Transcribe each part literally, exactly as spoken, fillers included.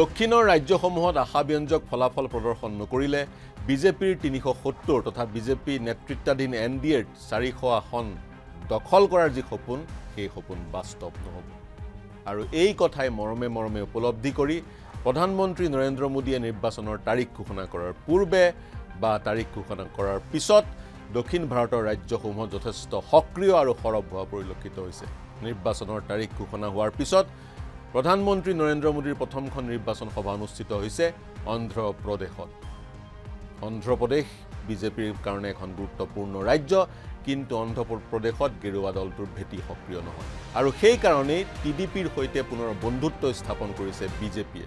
দক্ষিণৰ ৰাজ্যসমূহত আশাব্যঞ্জক ফলাফল প্ৰদৰ্শন নকৰিলে বিজেপিৰ তিনিশ সত্তৰ তথা বিজেপি নেতৃত্বাধীন এনডিএৰ চাৰিশ আসন দখল কৰাৰ যি সপোন সেই সপোন বাস্তৱ নহ'ব আৰু এই কথাই মৰমে মৰমে উপলব্ধি কৰি প্ৰধানমন্ত্ৰী নৰেন্দ্ৰ মোদীয়ে নিৰ্বাচনৰ তাৰিখ ঘোষণা কৰাৰ পূৰ্বে বা তাৰিখ ঘোষণা কৰাৰ পিছত দক্ষিণ ভাৰতৰ ৰাজ্যসমূহ যথেষ্ট সক্ৰিয় আৰু সৰব হোৱা পৰিলক্ষিত হৈছে নিৰ্বাচনৰ তাৰিখ ঘোষণা হোৱাৰ পিছত प्रधानमंत्री नरेंद्र मोदी प्रथमखन निर्वाचन सभा अनुष्ठित হৈছে आंध्र प्रदेशत आंध्र प्रदेश বিজেপিৰ কাৰণে এখন গুৰুত্বপূৰ্ণ ৰাজ্য কিন্তু आंध्र प्रदेशत গেৰুৱা দলটোৰ ভেটি সক্ৰিয় নহয় আৰু সেই কাৰণে টিডিপিৰ সৈতে পুনৰ বন্ধুত্ব স্থাপন কৰিছে বিজেপিয়ে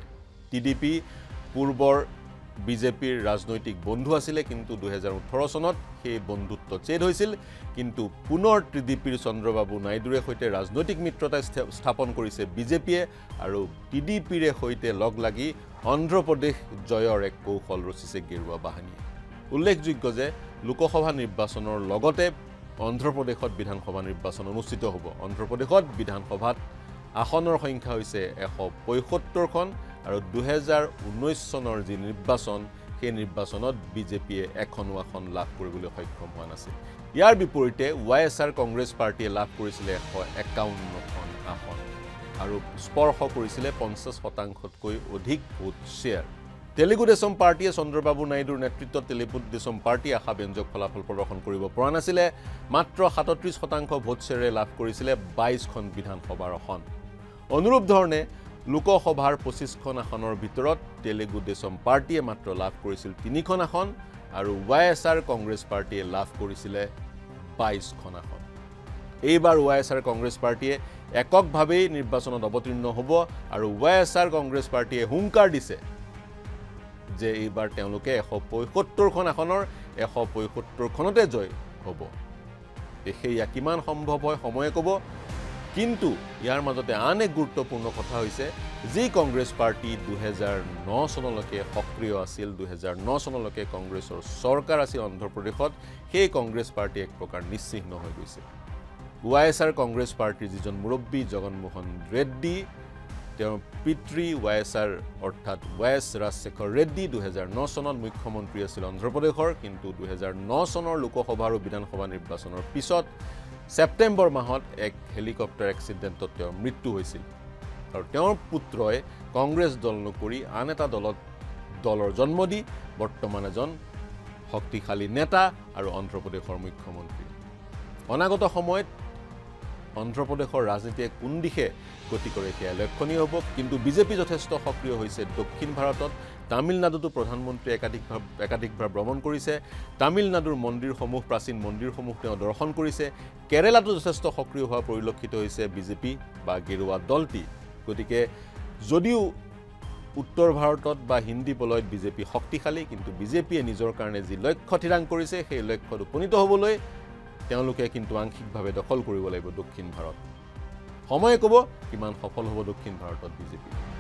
টিডিপি পূৰ্বৰ বিজেপিৰ ৰাজনৈতিক বন্ধু আছিলে কিন্তু দুই হাজাৰ ওঠৰ চনত সেই বন্ধুত্ব ছেদ হৈছিল কিন্তু পুনৰ টিডিপিৰ চন্দ্ৰবাবু নাইডুৰে সৈতে ৰাজনৈতিক মিত্ৰতা স্থাপন কৰিছে বিজেপিয়ে আৰু টিডিপিৰ সৈতে লগ লাগি অন্ধ্ৰ প্ৰদেশ জয়ৰ এক কৌশল ৰচিছে গেৰুৱা বাহিনীয়ে উল্লেখযোগ্য যে লোকসভা নিৰ্বাচনৰ লগতে অন্ধ্ৰ প্ৰদেশত বিধানসভা নিৰ্বাচন অনুষ্ঠিত হ'ব অন্ধ্ৰ প্ৰদেশত বিধানসভাত আসনৰ সংখ্যা হৈছে এশ পঁয়সত্তৰ খন আৰু দুই হাজাৰ ঊনৈশ চনৰ যি নিৰ্বাচন সেই নিৰ্বাচনত বিজেপিয়ে এখনো এখন লাভ কৰিবলৈ সক্ষম হোৱা নাছিল ইয়াৰ বিপৰীতে ওয়াইএছআৰ কংগ্ৰেছ পাৰ্টিয়ে লাভ কৰিছিল এশ একাৱন্ন খন আসন আৰু স্পৰ্শ কৰিছিল পঞ্চাশ শতাংশতকৈ অধিক ভোট শেয়াৰ তেলেগু দেশম পাৰ্টিয়ে চন্দ্ৰবাবু নাইডুৰ নেতৃত্বত তেলেগু দেশম পাৰ্টি আশাব্যঞ্জক ফলাফল প্ৰদৰ্শন কৰিব পৰা নাছিল মাত্ৰ সাতত্ৰিশ শতাংশ ভোট শেয়াৰে লাভ কৰিছিল বাইশ খন বিধানসভাৰ আসন অনুৰূপ ধৰণে লোকসভাৰ পঁচিশ খন আসনৰ ভিতৰত তেলেগু দেশম পাৰ্টিয়ে মাত্ৰ লাভ কৰিছিল তিনি খন আসন আৰু ওয়াইএছআৰ কংগ্ৰেছ পাৰ্টিয়ে লাভ কৰিছিল বাইশ খন আসন এইবাৰ ওয়াইএছআৰ কংগ্ৰেছ পাৰ্টিয়ে এককভাৱে নিৰ্বাচনত অৱতীৰ্ণ হ'ব আৰু ওয়াইএছআৰ কংগ্ৰেছ পাৰ্টিয়ে হুংকাৰ দিছে যে এইবাৰ তেওঁলোকে এশ পঁয়সত্তৰ খন আসনৰ এশ পঁয়সত্তৰ খনতে জয় হ'ব এয়া কিমান সম্ভৱ হয় সময়ে ক'ব কিন্তু ইয়াৰ মাজতে আন এক গুৰুত্বপূৰ্ণ কথা হৈছে যে কংগ্ৰেছ পাৰ্টি দুই হাজাৰ ন চনলৈকে সক্ৰিয় আছিল দুই হাজাৰ ন চনলৈকে কংগ্ৰেছৰ চৰকাৰ আছিল অন্ধ্ৰপ্ৰদেশত সেই কংগ্ৰেছ পাৰ্টি এক প্ৰকাৰ নিশ্চিহ্ন হৈ গৈছে ওয়াইএছআৰ কংগ্ৰেছ পাৰ্টিৰ যিজন মুৰব্বী জগনমোহন ৰেড্ডী তেওঁৰ পিতৃ ওয়াইএছআৰ অৰ্থাৎ ওয়াইএছ ৰাজশেখৰ ৰেড্ডী দুই হাজাৰ ন চনত মুখ্যমন্ত্ৰী আছিল অন্ধ্ৰপ্ৰদেশৰ কিন্তু দুই হাজাৰ ন চনৰ লোকসভা আৰু বিধানসভা নিৰ্বাচনৰ পিছত सेप्टेम्बर माहत एक हेलिकप्टर एक्सिडेंट मृत्यु হৈছিল আৰু তেওঁৰ পুত্ৰই কংগ্ৰেছ দল নকৰি আন এটা দলত দলৰ জন্ম দি বৰ্তমান এজন শক্তিশালী নেতা আৰু অন্ধ্ৰ প্ৰদেশৰ মুখ্যমন্ত্ৰী অনাগত সময়ত অন্ধ্ৰ প্ৰদেশৰ ৰাজনীতিয়ে কোন দিশে গতি কৰে সেয়া লক্ষণীয় হ'ব কিন্তু বিজেপি যথেষ্ট সক্ৰিয় হৈছে দক্ষিণ ভাৰতত তামিলনাডুতো প্ৰধানমন্ত্ৰী একাধিকভাৱ একাধিকভাৱ ভ্ৰমণ কৰিছে তামিলনাডুৰ মন্দিৰসমূহ প্ৰাচীন মন্দিৰসমূহ তেওঁ দৰ্শন কৰিছে কেৰালাতো যথেষ্ট সক্ৰিয় হোৱা পৰিলক্ষিত হৈছে বিজেপি বা গেৰুৱা দলটি গতিকে যদিও উত্তৰ ভাৰতত বা হিন্দী বলয়ত বিজেপি শক্তিশালী কিন্তু বিজেপিয়ে নিজৰ কাৰণে যি লক্ষ্য ঠিৰাং কৰিছে সেই লক্ষ্যত উপনীত হ'বলৈ তেওঁলোকে কিন্তু আংশিকভাৱে দখল কৰিব লাগিব দক্ষিণ ভাৰত সময়ে ক'ব কিমান সফল হ'ব দক্ষিণ ভাৰতত বিজেপি